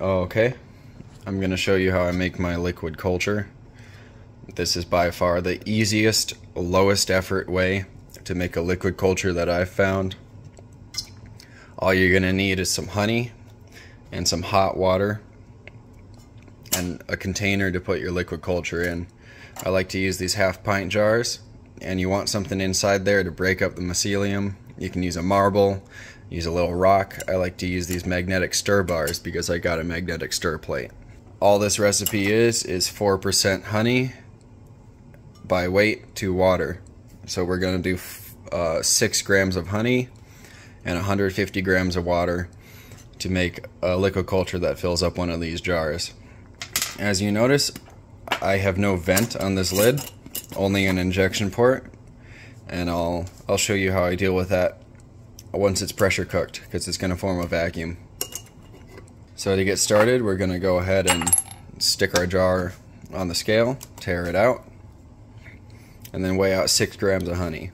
Okay, I'm going to show you how I make my liquid culture. This is by far the easiest, lowest effort way to make a liquid culture that I've found. All you're going to need is some honey and some hot water and a container to put your liquid culture in. I like to use these half-pint jars, and you want something inside there to break up the mycelium. You can use a marble, use a little rock. I like to use these magnetic stir bars because I got a magnetic stir plate. All this recipe is 4% honey by weight to water. So we're going to do 6 grams of honey and 150 grams of water to make a liquid culture that fills up one of these jars. As you notice, I have no vent on this lid, only an injection port, and I'll show you how I deal with that once it's pressure cooked, because it's going to form a vacuum. So to get started, we're going to go ahead and stick our jar on the scale, tear it out, and then weigh out 6 grams of honey.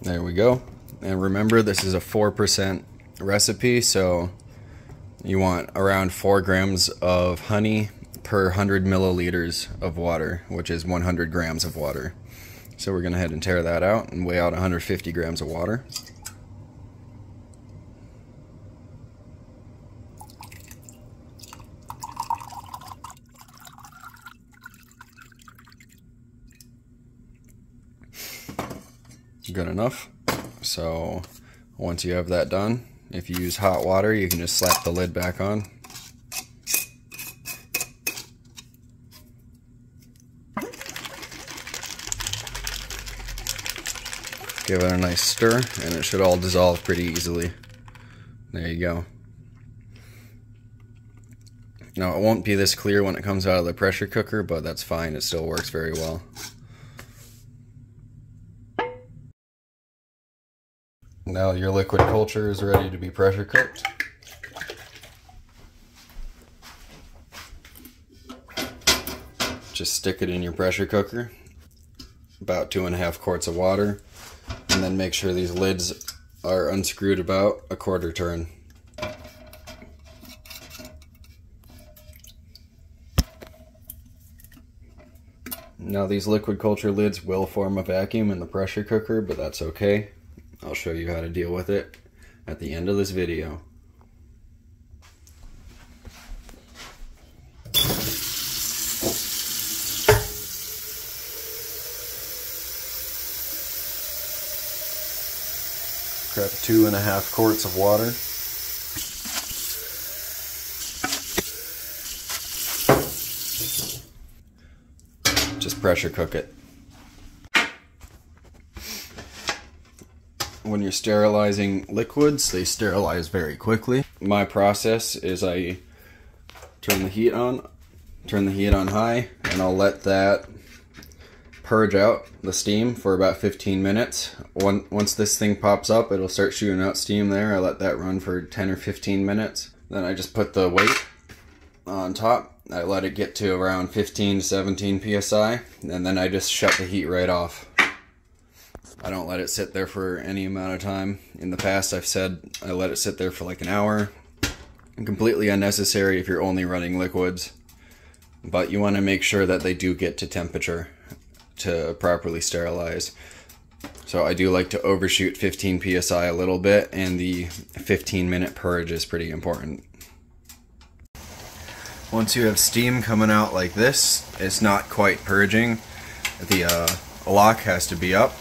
There we go. And remember, this is a 4% recipe, so you want around 4 grams of honey per 100 milliliters of water, which is 100 grams of water. So we're going to head and tear that out and weigh out 150 grams of water. Good enough. So once you have that done, if you use hot water, you can just slap the lid back on. Give it a nice stir, and it should all dissolve pretty easily. There you go. Now, it won't be this clear when it comes out of the pressure cooker, but that's fine. It still works very well. Now your liquid culture is ready to be pressure cooked. Just stick it in your pressure cooker, about 2.5 quarts of water, and then make sure these lids are unscrewed about a quarter turn. Now these liquid culture lids will form a vacuum in the pressure cooker, but that's okay. I'll show you how to deal with it at the end of this video. Prep 2.5 quarts of water. Just pressure cook it. When you're sterilizing liquids, they sterilize very quickly. My process is I turn the heat on high, and I'll let that purge out the steam for about 15 minutes. Once this thing pops up, it'll start shooting out steam there. I let that run for 10 or 15 minutes. Then I just put the weight on top. I let it get to around 15 to 17 psi, and then I just shut the heat right off. I don't let it sit there for any amount of time. In the past, I've said I let it sit there for like an hour. Completely unnecessary if you're only running liquids. But you want to make sure that they do get to temperature to properly sterilize. So I do like to overshoot 15 psi a little bit, and the 15-minute purge is pretty important. Once you have steam coming out like this, it's not quite purging. The lock has to be up.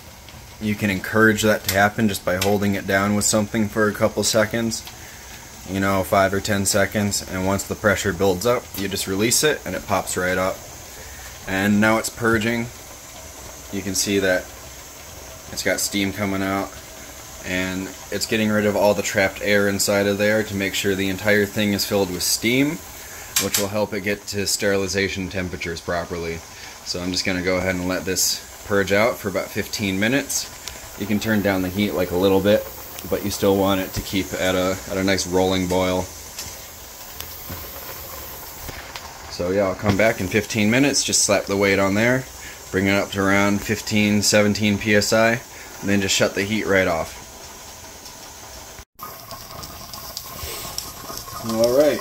You can encourage that to happen just by holding it down with something for a couple seconds, you know, 5 or 10 seconds, and once the pressure builds up, you just release it and it pops right up. And now it's purging. You can see that it's got steam coming out, and it's getting rid of all the trapped air inside of there to make sure the entire thing is filled with steam, which will help it get to sterilization temperatures properly. So I'm just going to go ahead and let this purge out for about 15 minutes. You can turn down the heat like a little bit, but you still want it to keep at a nice rolling boil. So yeah, I'll come back in 15 minutes, just slap the weight on there, bring it up to around 15, 17 psi, and then just shut the heat right off. Alright,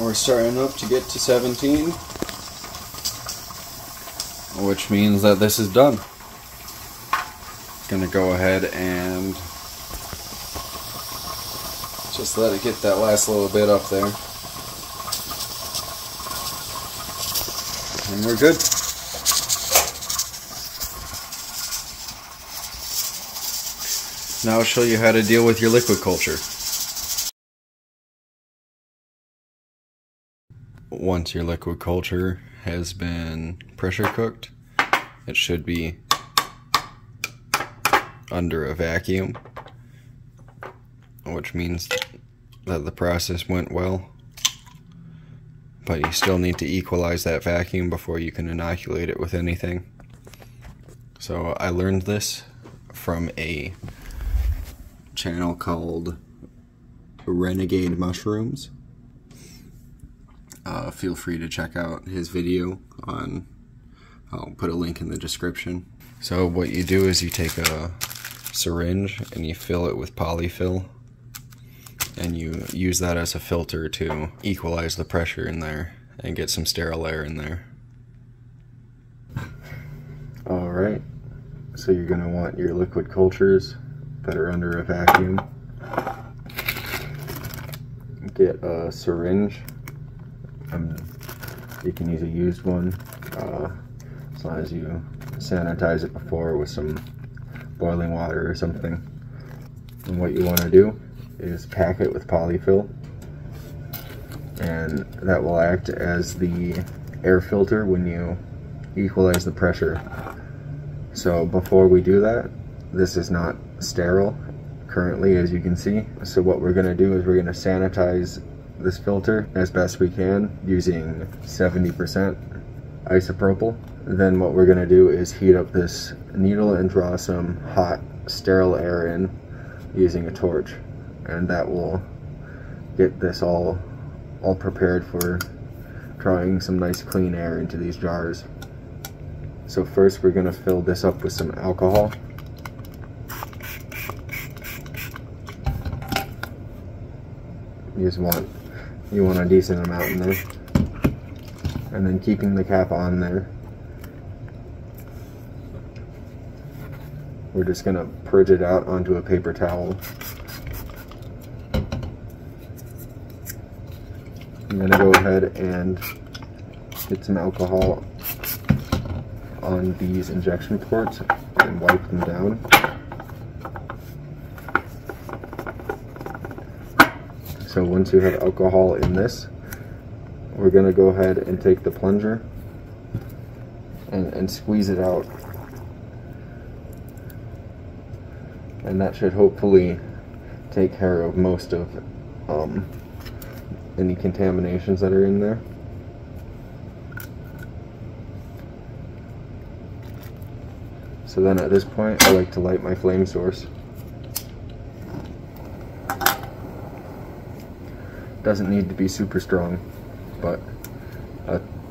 we're starting up to get to 17, which means that this is done. Gonna go ahead and just let it get that last little bit up there. And we're good. Now I'll show you how to deal with your liquid culture. Once your liquid culture has been pressure cooked, it should be under a vacuum, which means that the process went well, but you still need to equalize that vacuum before you can inoculate it with anything. So I learned this from a channel called Renegade Mushrooms. Feel free to check out his video on, I'll put a link in the description. So what you do is you take a syringe and you fill it with polyfill, and you use that as a filter to equalize the pressure in there and get some sterile air in there. Alright, so you're going to want your liquid cultures that are under a vacuum. Get a syringe. You can use a used one, as long as you sanitize it before with some boiling water or something. And what you want to do is pack it with polyfill, and that will act as the air filter when you equalize the pressure. So before we do that, this is not sterile currently, as you can see. So what we're going to do is we're going to sanitize this filter as best we can using 70% isopropyl. Then what we're going to do is heat up this needle and draw some hot sterile air in using a torch, and that will get this all prepared for drawing some nice clean air into these jars. So first we're going to fill this up with some alcohol. You want a decent amount in there, and then keeping the cap on there, we're just going to purge it out onto a paper towel. I'm going to go ahead and get some alcohol on these injection ports and wipe them down. So once you have alcohol in this, we're going to go ahead and take the plunger and squeeze it out. And that should hopefully take care of most of any contaminations that are in there. So then at this point, I like to light my flame source. Doesn't need to be super strong, but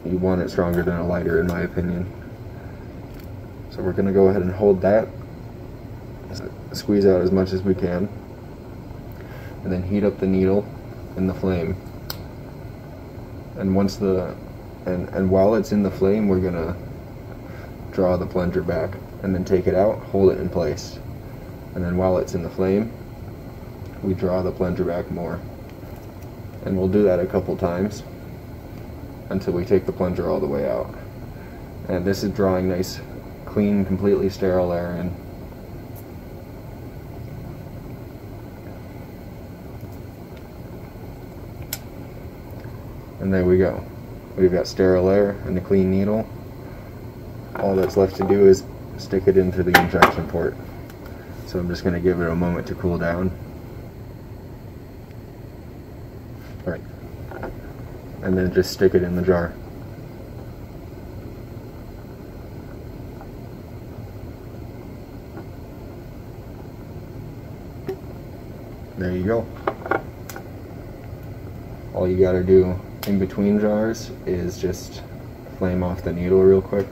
you want it stronger than a lighter, in my opinion. So we're going to go ahead and hold that, squeeze out as much as we can, and then heat up the needle in the flame. And once while it's in the flame, we're gonna draw the plunger back and then take it out, hold it in place, and then while it's in the flame we draw the plunger back more, and we'll do that a couple times until we take the plunger all the way out. And this is drawing nice clean, completely sterile air in. And there we go. We've got sterile air and a clean needle. All that's left to do is stick it into the injection port. So I'm just going to give it a moment to cool down. Alright. And then just stick it in the jar. There you go. All you gotta do in between jars is just flame off the needle real quick,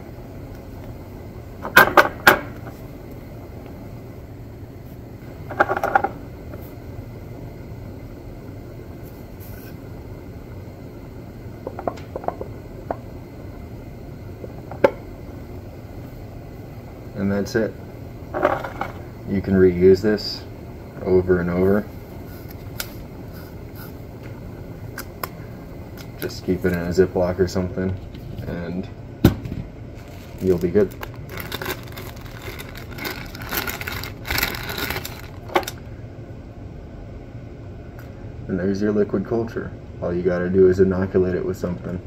that's it. You can reuse this over and over. Just keep it in a Ziploc or something and you'll be good. And there's your liquid culture. All you gotta do is inoculate it with something.